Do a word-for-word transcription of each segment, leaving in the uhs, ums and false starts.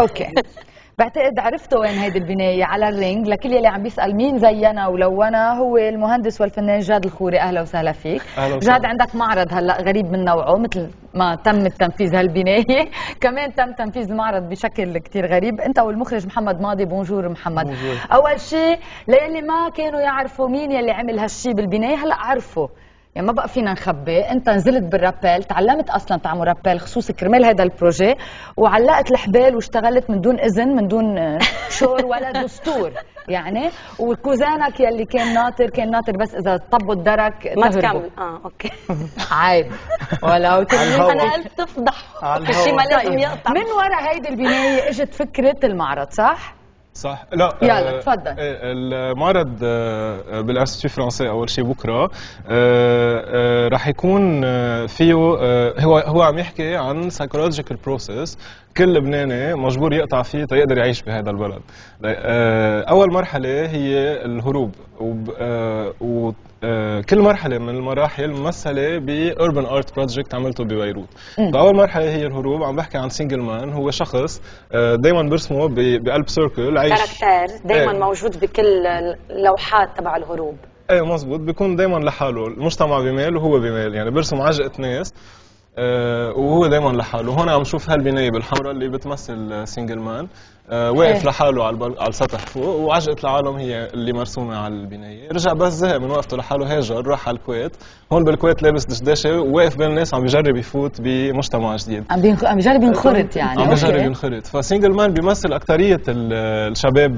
اوكي بعتقد عرفتوا وين هيدي البنايه على الرينج. لكل يلي عم بيسال مين زينا ولو انا هو المهندس والفنان جاد الخوري. اهلا وسهلا فيك. أهلا جاد. عندك معرض هلا غريب من نوعه، مثل ما تم التنفيذ هالبنايه كمان تم تنفيذ معرض بشكل كثير غريب، انت والمخرج محمد ماضي. بونجور محمد. بونجور. اول شيء للي ما كانوا يعرفوا مين يلي عمل هالشيء بالبنايه هلا عرفوا، يعني ما بقى فينا نخبي. انت نزلت بالرابيل، تعلمت اصلا تعمل رابيل خصوصي كرمال هذا البروجي، وعلقت الحبال واشتغلت من دون اذن من دون شور ولا دستور يعني. وكوزانك يلي كان ناطر كان ناطر بس اذا طبوا الدرك ما تكمل. اه اوكي عيب ولو انا قلت تفضح شيء ما لازم يقطع. من وراء هيدي البنايه اجت فكره المعرض، صح؟ صح. لا يلا تفضل. المعرض بالأسوشي فرنسي اول شيء بكره راح يكون فيه، هو هو عم يحكي عن سايكولوجيكال بروسيس كل لبناني مجبور يقطع فيه تيقدر يعيش بهذا البلد. اول مرحله هي الهروب، و كل مرحله من المراحل ممثله بأوربن ارت بروجكت عملته ببيروت. فاول مرحله هي الهروب، عم بحكي عن سينجل مان، هو شخص دائما برسمه بقلب سيركل، عايش كاركتير دائما موجود بكل اللوحات تبع الهروب. ايه مزبوط، بيكون دائما لحاله، المجتمع بمال وهو بمال، يعني برسم عجقه ناس وهو دائما لحاله. هون عم شوف هالبنايه بالحمراء اللي بتمثل سينجل مان آه واقف إيه. لحاله على البل... على السطح فوق، وعجقه العالم هي اللي مرسومه على البنايه. رجع بس زهق من وقفته لحاله، هاجر، راح على الكويت. هون بالكويت لابس دشداشه وواقف بين الناس عم بجرب يفوت بمجتمع جديد، عم بينخ... عم بجرب ينخرط يعني. عم بجرب ينخرط. فسينجل مان بيمثل اكثريه الشباب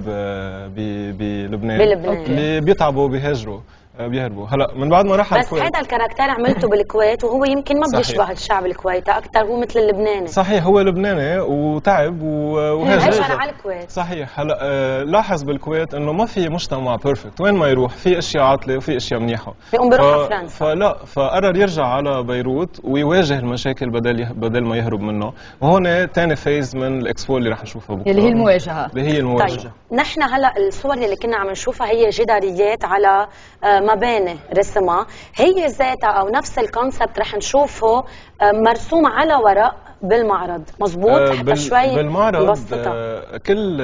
ب... بلبنان بلبنان اللي بيتعبوا بيهاجروا بيهربوا. هلا من بعد ما راح على الكويت، بس هذا الكاركتر عملته بالكويت وهو يمكن ما بيشبه الشعب الكويتي اكثر، هو مثل اللبناني. صحيح، هو لبناني وتعب وهاجر على الكويت. صحيح. هلا آه لاحظ بالكويت انه ما في مجتمع بيرفكت، وين ما يروح في اشياء عاطله وفي اشياء منيحه. بيقوم بيروح على فرنسا فلا، فقرر يرجع على بيروت ويواجه المشاكل بدل يه... بدل ما يهرب منه. وهون ثاني فيز من الاكسبو اللي راح نشوفها بكره، اللي هي المواجهه. اللي هي المواجهه. طيب نحن هلا الصور اللي كنا عم نشوفها هي جداريات على آه مباني رسمها، هي ذاتها او نفس الكونسبت رح نشوفه مرسوم على ورق بالمعرض. مظبوط. أه بال... شوي بالمعرض أه كل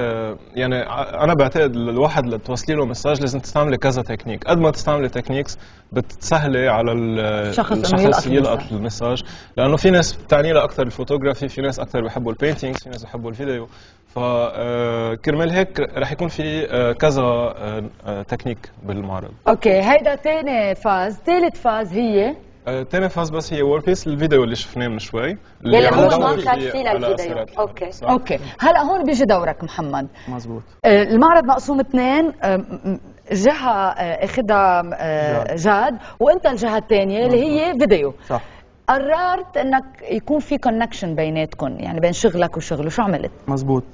يعني انا بعتقد الواحد لتوصلي له مساج لازم تستعملي كذا تكنيك، قد ما تستعملي تكنيكس بتسهلي على الشخص يلقط المساج، لانه في ناس بتعني له اكثر الفوتوغرافي، في ناس اكثر بحبوا البينتينجز، في ناس بحبوا الفيديو. فكرمال هيك رح يكون في كذا تكنيك بالمعرض. اوكي هيدا ثاني فاز. ثالث فاز هي ثاني فاز بس هي وور بيس، الفيديو اللي شفناه من شوي اللي هو ما كان فيه للفيديو. اوكي صح. اوكي هلا هون بيجي دورك محمد. مزبوط. المعرض مقسوم اثنين، جهه اخذها جاد. جاد وانت الجهه الثانيه اللي هي فيديو، صح؟ قررت انك يكون في كونكشن بيناتكم، يعني بين شغلك وشغله، شو عملت؟ مزبوط.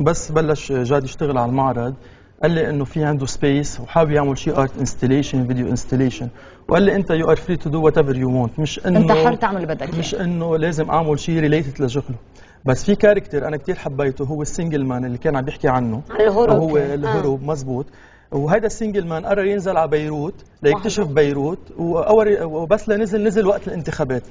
بس بلش جاد يشتغل على المعرض، قال لي انه في عنده سبيس وحابب يعمل شيء ارت انستليشن، فيديو انستليشن، وقال لي انت يو ار فري تو دو وات ايفر يو وونت. مش انه انت حر تعمل بدك، مش انه لازم اعمل شيء ريليتد لشغله. بس في كاركتر انا كثير حبيته، هو السنجل مان اللي كان عم بيحكي عنه، الهروب. هو الهروب. آه. مزبوط. وهذا السنجل مان قرر ينزل على بيروت ليكتشف بيروت، واول وبس لنزل نزل وقت الانتخابات،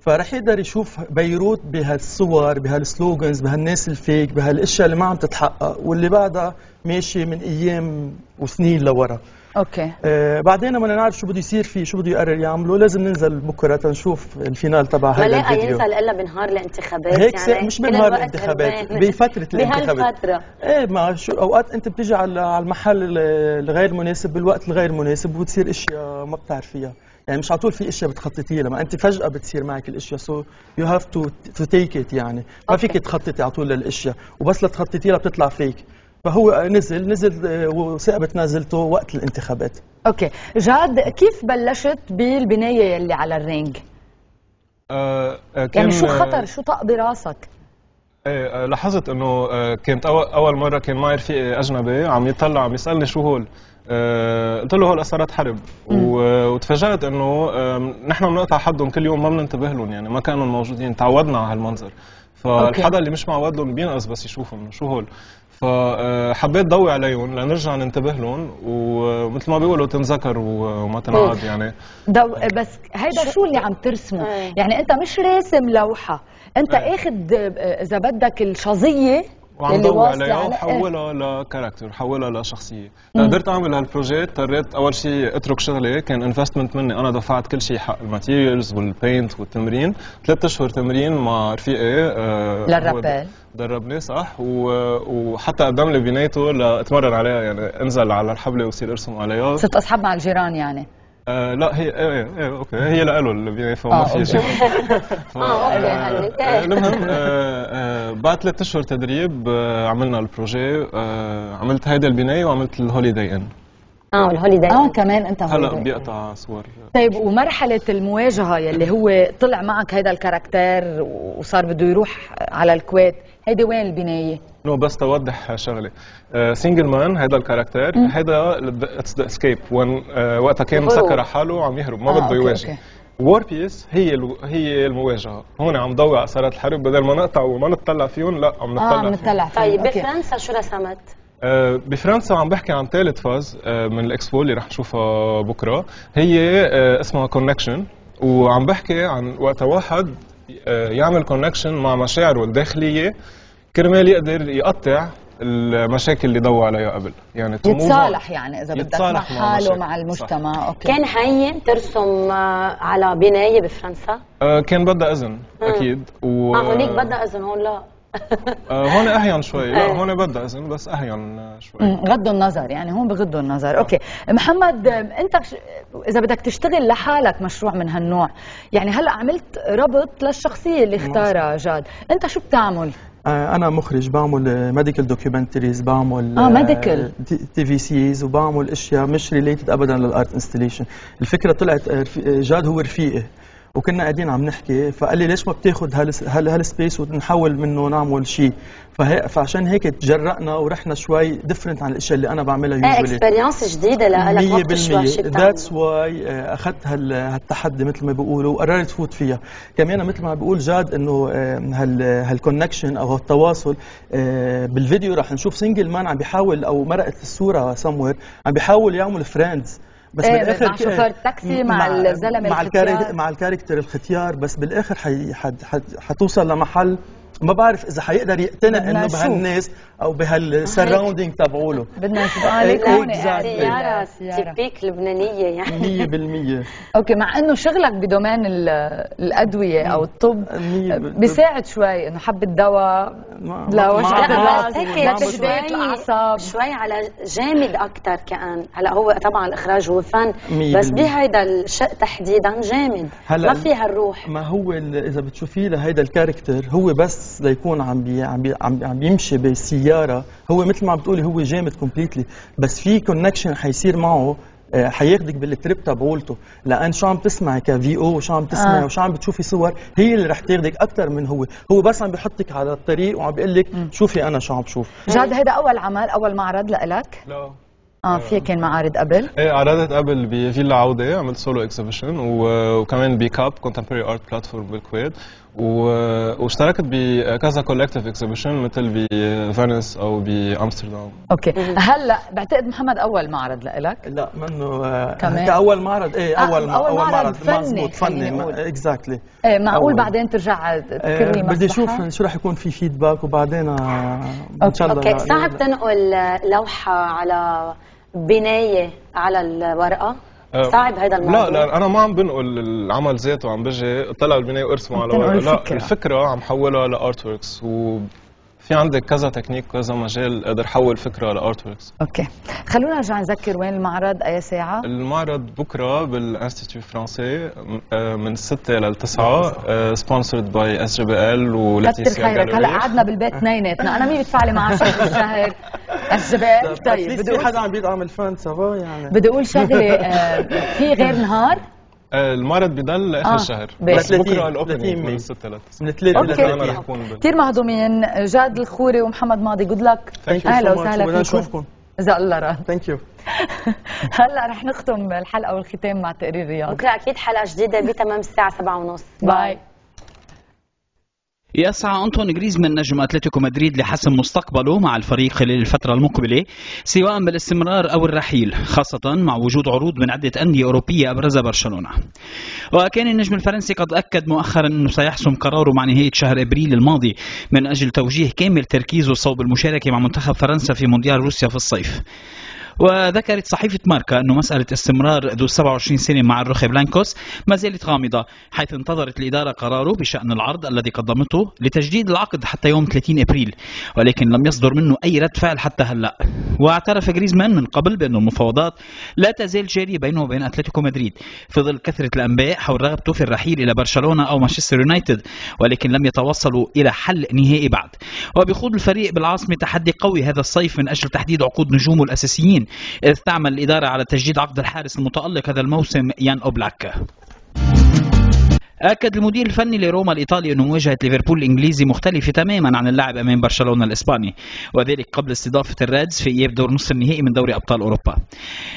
فرح يقدر يشوف بيروت بهالصور، بهالسلوغنز، بهالناس الفيك، بهالاشياء اللي ما عم تتحقق واللي بعدها ماشي من ايام وسنين لورا. اوكي. آه بعدين لما نعرف شو بده يصير فيه، شو بده يقرر يعمله، لازم ننزل بكره تنشوف الفينال تبع هذا الفيديو. ما ينزل الا بنهار الانتخابات هيك يعني، مش بنهار الانتخابات، بفتره الانتخابات بهالفتره. ايه ما شو اوقات انت بتيجي على المحل الغير مناسب بالوقت الغير مناسب وبتصير اشياء ما بتعرفيها، يعني مش على طول في اشياء بتخططيها، لما انت فجأه بتصير معك الاشياء، سو يو هاف تو تو تيك ات يعني. ما فيك تخططي على طول للاشياء، وبس لتخططيها بتطلع فيك. فهو نزل نزل وثاقبت نازلته وقت الانتخابات. اوكي جاد، كيف بلشت بالبنايه اللي على الرينج؟ أه كان يعني شو خطر، شو طق براسك؟ ايه لاحظت انه كانت اول مره كان معي رفيقي اجنبي عم يطلع عم يسالني شو هول، قلت له هول اثارات حرب، وتفاجأت انه نحن بنقطع حدهم كل يوم ما بننتبه لهم، يعني ما كانوا موجودين، تعودنا على هالمنظر، فالحدا اللي مش معود لهم بينقص بس يشوفهم شو هول، فحبيت ضوي عليهم لنرجع ننتبه لهم، ومثل ما بيقولوا تنذكر وما تنعاد يعني. بس هيدا شو اللي عم ترسمه؟ يعني انت مش راسم لوحه، انت اخذ اذا بدك الشظيه وعم ضوي عليها وحولها لكاركتر، حولها لشخصيه. قدرت اعمل هالبروجي، اضطريت اول شيء اترك شغلي، كان انفستمنت مني، انا دفعت كل شيء حق الماتيريالز والبينت والتمرين، ثلاث اشهر تمرين مع رفيقي آه للرابيل دربني صح، وحتى قدم لي بنايته لاتمرن عليها، يعني انزل على الحبله وصير ارسم عليها. صرت اصحاب مع الجيران يعني؟ آه لا هي ايه ايه اوكي هي لإله اللي بيني فما في شيء. اه اوكي المهم بعد ثلاث اشهر تدريب آه عملنا البروجي، آه عملت هيدا البنايه وعملت الهوليداي ان. اه والهوليداي اه كمان انت هلا بيقطع صور. طيب ومرحله المواجهه يلي هو طلع معك هيدا الكاركتير وصار بده يروح على الكويت، هيدي وين البنايه؟ نو بس توضح شغله، سينجل مان هيدا الكاركتير هيدا اتس ذا اسكيب، وقتها كان مسكر على حاله وعم يهرب ما بده يواجه. وور بيس هي هي المواجهه، هون عم ضوي على اثارات الحرب، بدل ما نقطع وما نطلع فيهم لا عم نطلع. اه عم نطلع فيهم. طيب بفرنسا شو رسمت؟ بفرنسا عم بحكي عن ثالث فاز من الاكسبو اللي رح نشوفها بكره، هي اسمها كونكشن، وعم بحكي عن وقت واحد يعمل كونكشن مع مشاعره الداخليه كرمال يقدر يقطع المشاكل اللي ضوى عليها قبل، يعني يتصالح، يعني اذا بدك مع حاله مع المجتمع. صح. اوكي كان هين ترسم على بنايه بفرنسا؟ آه كان بدها اذن اكيد و... اه هونيك بدها اذن، هون لا. آه هون اهين شوي، لا هون بدها اذن بس اهين شوي، غضوا النظر يعني، هون بغضوا النظر. اوكي محمد انت ش... اذا بدك تشتغل لحالك مشروع من هالنوع، يعني هلا عملت ربط للشخصيه اللي اختارها جاد، انت شو بتعمل؟ أنا مخرج، بعمل ميديكال دوكيومنتريز، بعمل اه ميديكال تي في سيز، وبعمل اشياء مش ريليتد ابدا للارت انستليشن. الفكره طلعت جاد هو رفيقي وكنا قاعدين عم نحكي، فقال لي ليش ما بتاخذ هالسبيس ونحول منه نعمل شيء، فعشان هيك تجرأنا ورحنا شوي ديفرنت عن الاشياء اللي انا بعملها يوجوالي. اكسبيرينس جديده لك وقت شوي شو بتعمل. ذاتس واي اخذت هالتحدي مثل ما بيقولوا وقررت فوت فيها. كمان مثل ما بقول جاد انه هالكونكشن او هالتواصل بالفيديو رح نشوف سينجل مان عم بيحاول، او مرقت الصوره سموير عم بيحاول يعمل فريندز، بس إيه بالاخر مع شوفير التاكسي مع الزلمه مع الكاركتر مع الكاركتر الختيار، بس بالاخر حي حد حد حتوصل لمحل ما بعرف اذا حيقدر يقتنع انه بهالناس او بهالسراوندينج تبعوله. بدنا نشوف عليك هون سياره تيبيك لبنانيه يعني مية بالمية. اوكي مع انه شغلك بدومين الادويه او الطب بيساعد شوي انه حب الدواء لوجع هيك لتشديد الاعصاب شوي على جامد اكثر كان. هلا هو طبعا الاخراج هو فن، بس بهيدا الشق تحديدا جامد ما فيها الروح. ما هو اذا بتشوفيه لهيدا الكاركتر هو بس ليكون عم بي عم بي عم يمشي بالسياره، هو مثل ما عم بتقولي هو جامد كومبليتلي، بس في كونكشن حيصير معه حياخدك بالتريب تبعولته، لان شو عم تسمعي كفي او وشو عم تسمعي آه. وشو عم بتشوفي صور هي اللي رح تاخدك اكثر من هو، هو بس عم بيحطك على الطريق وعم بيقول لك شوفي انا شو عم بشوف. جاد هيدا اول عمل، اول معرض لإلك؟ لا اه في كان معارض قبل؟ ايه عرضت قبل بفيلا عوده، عملت سولو اكسبيشن وكمان بكاب كونتمبرري ارت بلاتفورم بالكويت، واشتركت بكذا كولكتيف اكسبيشن مثل بفينيس او بامستردام. اوكي هلا بعتقد محمد اول معرض لإلك؟ لا منه كمان كأول معرض ايه اول اول معرض مضبوط فني اكزاكتلي. ايه معقول بعدين ترجع تذكرني بدي اشوف شو رح يكون في فيدباك وبعدين ان شاء الله. اوكي صعب تنقل لوحه على بنايه على الورقه؟ صعب هذا الموضوع؟ لا لا انا ما عم بنقل العمل ذاته، عم بجي اطلع البنايه وارسمه على ورقه، لا الفكره عم حولها لارت وركس، وفي عندك كذا تكنيك كذا مجال اقدر حول فكره لارت وركس. اوكي خلونا نرجع نذكر وين المعرض اي ساعه؟ المعرض بكره بالانستيتيو فرانسي من ستة لتسعة، سبونسرد باي اس جي بي ال ولاتيسيا جاليري. كتر خيرك هلا قعدنا بالبيت اثنيناتنا، انا مين بيدفع لي معاش بالشهر؟ الجبال. طيب بدي حدا عم بيدعم الفن سافا يعني. بدي اقول شغله، في غير نهار؟ المعرض بيضل لاخر الشهر آه. بس بكره الاوبننج من الساعه ثلاثة من ثلاثة كثير مهضومين. جاد الخوري ومحمد ماضي جود لك، اهلا وسهلا فيكم، جزاك الله راه ثانك يو. هلا رح نختم الحلقه والختام مع تقرير رياض. بكره اكيد حلقه جديده بتمام الساعه سبعة ونص. باي. يسعى أنطوان جريزمان نجم أتلتيكو مدريد لحسم مستقبله مع الفريق للفترة المقبلة سواء بالاستمرار أو الرحيل، خاصة مع وجود عروض من عدة أندية أوروبية أبرزها برشلونة. وكان النجم الفرنسي قد أكد مؤخرا أنه سيحسم قراره مع نهاية شهر أبريل الماضي من أجل توجيه كامل تركيزه صوب المشاركة مع منتخب فرنسا في مونديال روسيا في الصيف. وذكرت صحيفة ماركا أنه مسألة استمرار ذو سبعة وعشرين سنة مع الروخي بلانكوس ما زالت غامضة، حيث انتظرت الإدارة قراره بشأن العرض الذي قدمته لتجديد العقد حتى يوم ثلاثين أبريل، ولكن لم يصدر منه أي رد فعل حتى هلأ. واعترف جريزمان من قبل بأن المفاوضات لا تزال جارية بينه وبين أتلتيكو مدريد في ظل كثرة الأنباء حول رغبته في الرحيل إلى برشلونة أو مانشستر يونايتد، ولكن لم يتوصلوا إلى حل نهائي بعد. وبخوض الفريق بالعاصمة تحدي قوي هذا الصيف من أجل تحديد عقود نجومه الأساسيين، إذ تعمل الإدارة على تجديد عقد الحارس المتألق هذا الموسم يان أوبلاك. أكد المدير الفني لروما الإيطالي أن مواجهة ليفربول الإنجليزي مختلفة تماما عن اللعب أمام برشلونة الإسباني، وذلك قبل استضافة الريدز في إياب دور نصف النهائي من دوري أبطال أوروبا.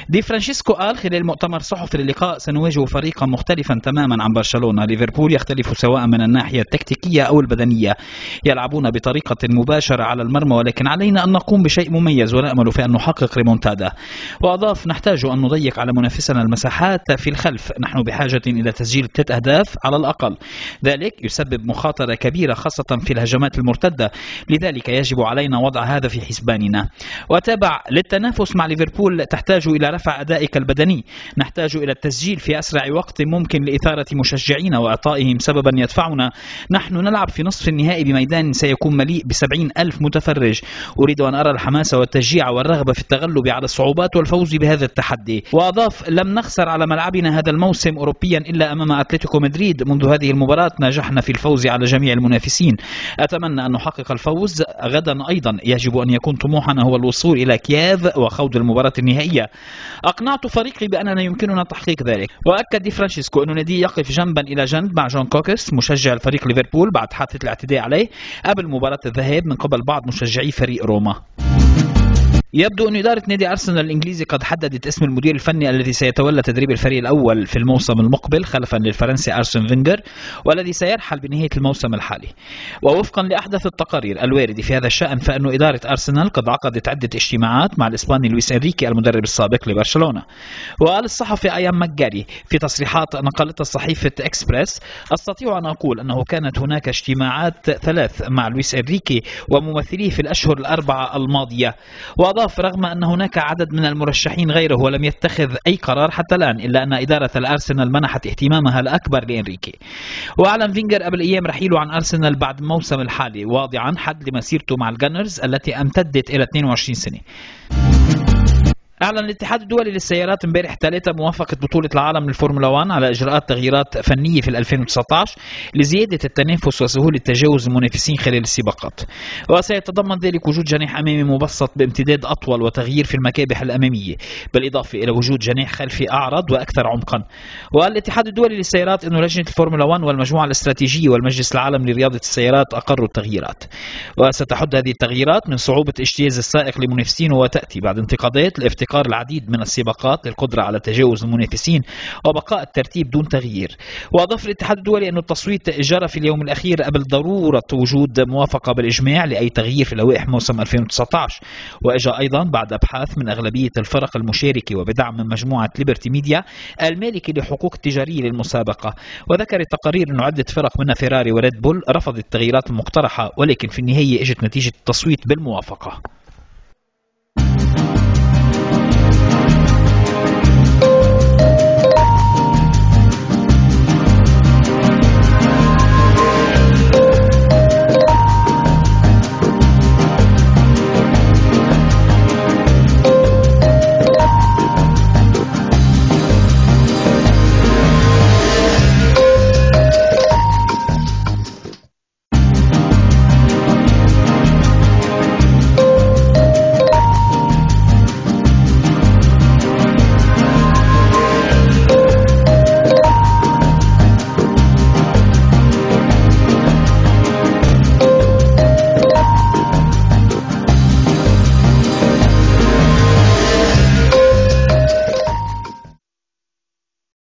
دي فرانشيسكو قال خلال مؤتمر صحفي للقاء: سنواجه فريقا مختلفا تماما عن برشلونة، ليفربول يختلف سواء من الناحية التكتيكية أو البدنية، يلعبون بطريقة مباشرة على المرمى، ولكن علينا أن نقوم بشيء مميز ونأمل في أن نحقق ريمونتادا. وأضاف: نحتاج أن نضيق على منافسنا المساحات في الخلف، نحن بحاجة إلى تسجيل ثلاث أهداف على الأقل، ذلك يسبب مخاطرة كبيرة خاصة في الهجمات المرتدة، لذلك يجب علينا وضع هذا في حسباننا. وتابع: للتنافس مع ليفربول تحتاج إلى رفع أدائك البدني، نحتاج إلى التسجيل في أسرع وقت ممكن لإثارة مشجعين وإعطائهم سببا يدفعنا. نحن نلعب في نصف النهائي بميدان سيكون مليء بسبعين ألف متفرج، أريد أن أرى الحماس والتشجيع والرغبة في التغلب على الصعوبات والفوز بهذا التحدي. وأضاف: لم نخسر على ملعبنا هذا الموسم أوروبيا إلا أمام أتلتيكو مدريد، منذ هذه المباراة نجحنا في الفوز على جميع المنافسين، أتمنى أن نحقق الفوز غدا أيضا، يجب أن يكون طموحنا هو الوصول إلى كييف وخوض المباراة النهائية، أقنعت فريقي بأننا يمكننا تحقيق ذلك. وأكد دي فرانشيسكو أن النادي يقف جنبا إلى جنب مع جون كوكس مشجع الفريق ليفربول بعد حادثة الاعتداء عليه قبل مباراة الذهاب من قبل بعض مشجعي فريق روما. يبدو أن إدارة نادي أرسنال الإنجليزي قد حددت اسم المدير الفني الذي سيتولى تدريب الفريق الأول في الموسم المقبل خلفا للفرنسي أرسن فينجر، والذي سيرحل بنهاية الموسم الحالي. ووفقا لأحدث التقارير الواردة في هذا الشأن، فإن إدارة أرسنال قد عقدت عدة اجتماعات مع الإسباني لويس إنريكي المدرب السابق لبرشلونة. وقال الصحفي ايام ماجاري في تصريحات نقلتها صحيفة اكسبريس: أستطيع أن أقول أنه كانت هناك اجتماعات ثلاث مع لويس إنريكي وممثليه في الأشهر الأربعة الماضية. رغم أن هناك عدد من المرشحين غيره ولم يتخذ أي قرار حتى الآن، إلا أن إدارة الأرسنال منحت اهتمامها الأكبر لإنريكي. وأعلن فينجر قبل أيام رحيله عن أرسنال بعد الموسم الحالي، واضعا حد لمسيرته مع الجانرز التي امتدت إلى اثنتين وعشرين سنة. أعلن الاتحاد الدولي للسيارات امبارح ثلاثة موافقة بطولة العالم للفورمولا واحد على إجراءات تغييرات فنية في ألفين وتسعة عشر لزيادة التنافس وسهولة تجاوز المنافسين خلال السباقات، وسيتضمن ذلك وجود جناح أمامي مبسط بامتداد أطول وتغيير في المكابح الأمامية، بالإضافة إلى وجود جناح خلفي أعرض وأكثر عمقا. والاتحاد الدولي للسيارات أن لجنة الفورمولا واحد والمجموعة الاستراتيجية والمجلس العالم لرياضة السيارات أقروا التغييرات، وستحد هذه التغييرات من صعوبة اجتياز السائق لمنافسينه، وتأتي بعد انتقادات لافتقار العديد من السباقات للقدرة على تجاوز المنافسين وبقاء الترتيب دون تغيير. وأضاف الاتحاد الدولي أن التصويت جرى في اليوم الأخير قبل ضرورة وجود موافقة بالإجماع لأي تغيير في لوائح موسم ألفين وتسعة عشر، وأجى أيضا بعد أبحاث من أغلبية الفرق المشاركة وبدعم من مجموعة ليبرتي ميديا المالكة لحقوق التجارية للمسابقة. وذكر التقارير أن عدة فرق منها فيراري وريد بول رفضت التغييرات المقترحة، ولكن في النهاية اجت نتيجة التصويت بالموافقة.